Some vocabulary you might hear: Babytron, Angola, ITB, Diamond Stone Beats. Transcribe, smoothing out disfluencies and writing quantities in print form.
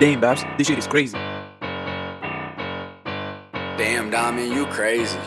Damn, Babs, this shit is crazy. Damn, Diamond, you crazy.